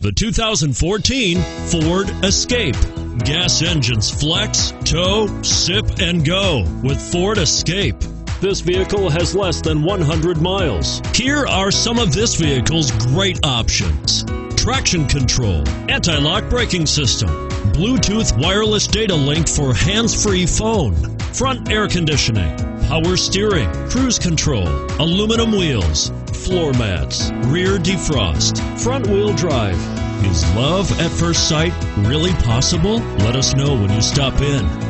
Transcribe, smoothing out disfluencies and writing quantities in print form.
The 2014 Ford Escape. Gas engines flex, tow, sip, and go with Ford Escape. This vehicle has less than 100 miles. Here are some of this vehicle's great options: traction control, anti-lock braking system, Bluetooth wireless data link for hands-free phone, front air conditioning, power steering, cruise control, aluminum wheels, floor mats, rear defrost, front wheel drive. Is love at first sight really possible? Let us know when you stop in.